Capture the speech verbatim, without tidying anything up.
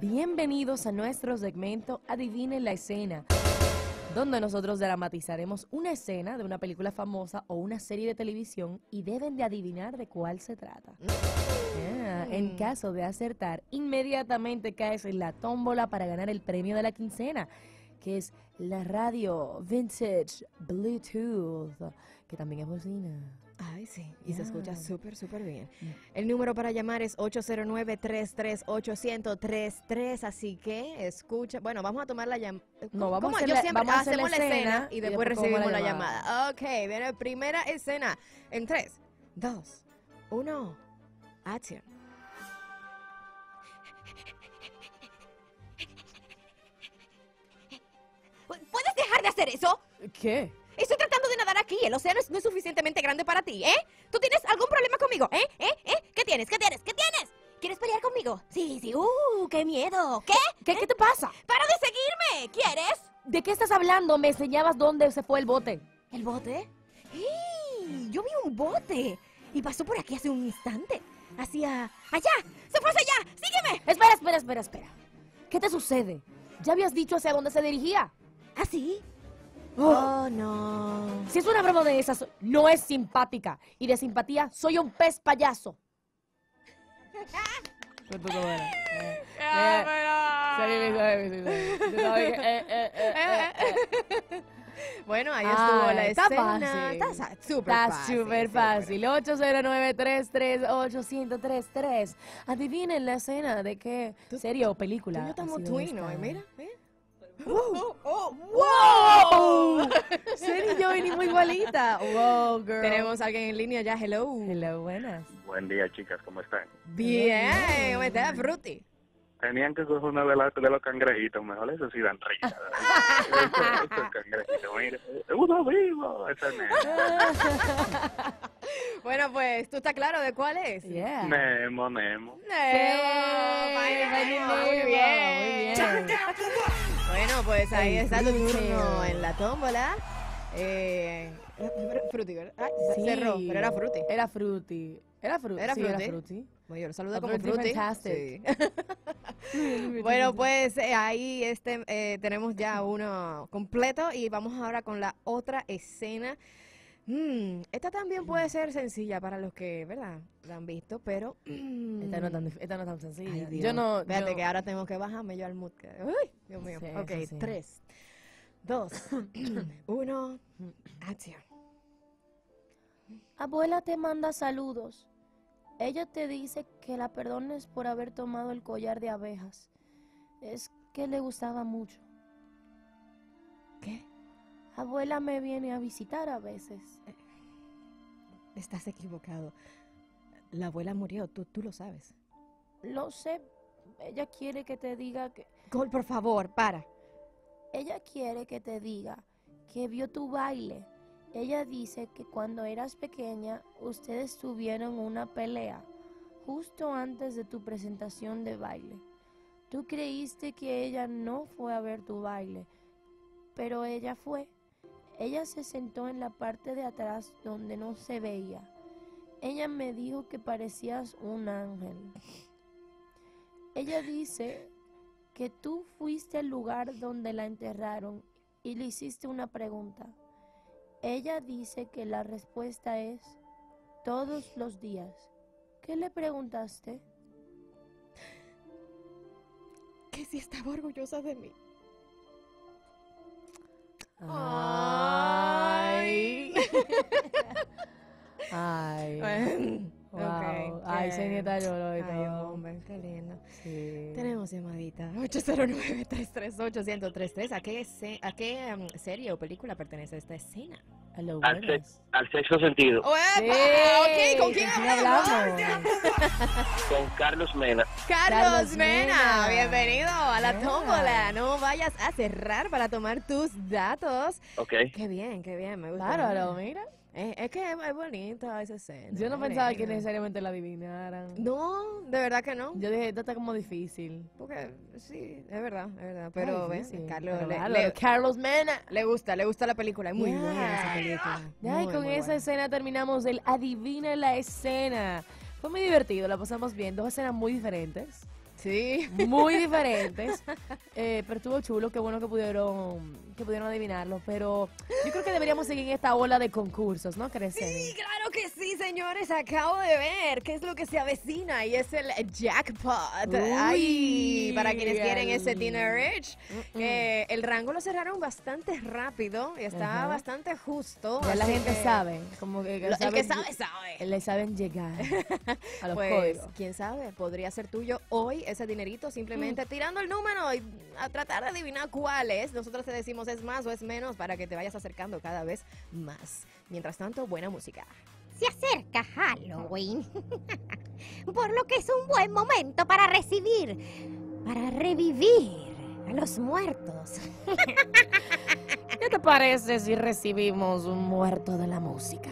Bienvenidos a nuestro segmento Adivinen la escena, donde nosotros dramatizaremos una escena de una película famosa o una serie de televisión y deben de adivinar de cuál se trata. Yeah. En caso de acertar, inmediatamente caes en la tómbola para ganar el premio de la quincena, que es la radio vintage Bluetooth, que también es bocina. Ay, sí, y yeah. Se escucha súper, súper bien. Yeah. El número para llamar es ocho cero nueve, tres tres ocho, cero cero tres tres, así que escucha. Bueno, vamos a tomar la llamada. No, vamos, a, Yo la, vamos a hacer la escena, escena y, y después, después recibimos la llamada. llamada. Ok, viene primera escena en tres, dos, uno, acción. ¿Puedes dejar de hacer eso? ¿Qué? Estoy tratando de nadar aquí. El océano no es suficientemente grande para ti, ¿eh? ¿Tú tienes algún problema conmigo? ¿Eh? ¿Eh? ¿Eh? ¿Qué tienes? ¿Qué tienes? ¿Qué tienes? ¿Quieres pelear conmigo? Sí, sí. ¡Uh! ¡Qué miedo! ¿Qué? ¿Qué, ¿Eh? ¿Qué te pasa? ¡Para de seguirme! ¿Quieres? ¿De qué estás hablando? Me enseñabas dónde se fue el bote. ¿El bote? ¡Hey! Yo vi un bote y pasó por aquí hace un instante. Hacia... ¡Allá! ¡Se fue hacia allá! ¡Sígueme! Espera, espera, espera, espera. ¿Qué te sucede? ¿Ya habías dicho hacia dónde se dirigía? ¿Ah, sí? Oh, no. Si es una broma de esas, no es simpática. Y de simpatía, soy un pez payaso. Bueno, ahí estuvo ah, la está escena. Fácil. Está súper fácil. Súper fácil. ocho cero nueve, tres tres ocho, cero cero tres tres. Adivinen la escena de qué serie o película. Yo estamos twino, y mira, mira. ¡Wow! ¡Oh! ¡Wow! Ser y yo venimos igualita. ¡Wow, girl! Tenemos a alguien en línea ya. Hello. Hello, buenas. Buen día, chicas. ¿Cómo están? Bien. Bien. ¿Cómo estás, Fruti? Tenían que coger una de, la, de los cangrejitos. Mejor eso sí dan risa. Estos cangrejitos, mire. ¡Uno vivo! Esa nena. Bueno, pues, ¿tú estás claro de cuál es? Yeah. Nemo, Nemo. Nemo. Nemo. Muy bien. Muy bien. Bueno, pues ahí está tu turno en la tómbola. Eh, Fruti, ¿verdad? Ay, sí. Cerró, pero era Fruti. Era Fruti. Era Fruti. Era Fruti. Sí, era Fruti. Bueno, yo lo saludo como Fruti. Sí. Bueno, pues eh, ahí este, eh, tenemos ya uno completo y vamos ahora con la otra escena. Mm, esta también puede ser sencilla para los que, ¿verdad? La han visto, pero... Mm. Esta, no tan, esta no es tan sencilla. Ay, Dios. Yo no... Espérate, yo... que ahora tenemos que bajarme yo al mood. Uy, Dios mío. Sí, ok, sí. Tres, dos, uno, acción. Abuela te manda saludos. Ella te dice que la perdones por haber tomado el collar de abejas. Es que le gustaba mucho. ¿Qué? Abuela me viene a visitar a veces. Estás equivocado. La abuela murió, tú, tú lo sabes. Lo sé. Ella quiere que te diga que... Gol, por favor, para. Ella quiere que te diga que vio tu baile. Ella dice que cuando eras pequeña, ustedes tuvieron una pelea justo antes de tu presentación de baile. Tú creíste que ella no fue a ver tu baile, pero ella fue. Ella se sentó en la parte de atrás donde no se veía. Ella me dijo que parecías un ángel. Ella dice que tú fuiste al lugar donde la enterraron y le hiciste una pregunta. Ella dice que la respuesta es todos los días. ¿Qué le preguntaste? Que si estaba orgullosa de mí. Ay. Ay. Ay. Wow. Okay. Ay, se me talló hoy. Ay, hombre, qué lindo. Sí. Tenemos llamadita. ocho cero nueve, tres tres ocho, cero cero tres tres. ¿A qué, se a qué um, serie o película pertenece esta escena? Al, se al sexto sentido. Oh, sí. Okay. ¿Con quién hablamos? Con Carlos Mena. Carlos, Carlos Mena. Mena, bienvenido a la tómbola. No vayas a cerrar para tomar tus datos. Ok. Qué bien, qué bien, me gusta. Claro, mira. Es, es que es, es bonita esa escena. Yo no morena. pensaba que necesariamente la adivinaran. No, de verdad que no. Yo dije, esto está como difícil. Porque sí, es verdad, es verdad. Pero ves, Carlos, pero le, claro. le, Carlos Mena le gusta, le gusta la película. Es muy yeah. buena esa película. Yeah. Muy, y con esa buena. escena terminamos el Adivina la escena. Fue muy divertido, la pasamos bien. Dos escenas muy diferentes. Sí. Muy diferentes. Eh, pero estuvo chulo, qué bueno que pudieron, que pudieron adivinarlo. Pero yo creo que deberíamos seguir en esta ola de concursos, ¿no crees? Sí, claro que sí, señores. Acabo de ver qué es lo que se avecina y es el jackpot. Uy, ay, para quienes el... quieren ese dinner rich. Uh -uh. Eh, el rango lo cerraron bastante rápido y está uh -huh. bastante justo. Ya la gente que... sabe. Como que, que lo, saben, el que sabe, sabe. Le saben llegar a los pues, códigos. Quién sabe, podría ser tuyo hoy ese dinerito, simplemente mm. tirando el número y a tratar de adivinar cuál es. Nosotros te decimos es más o es menos para que te vayas acercando cada vez más. Mientras tanto, buena música. Se acerca Halloween, por lo que es un buen momento para recibir, para revivir a los muertos. ¿Qué te parece si recibimos un muerto de la música?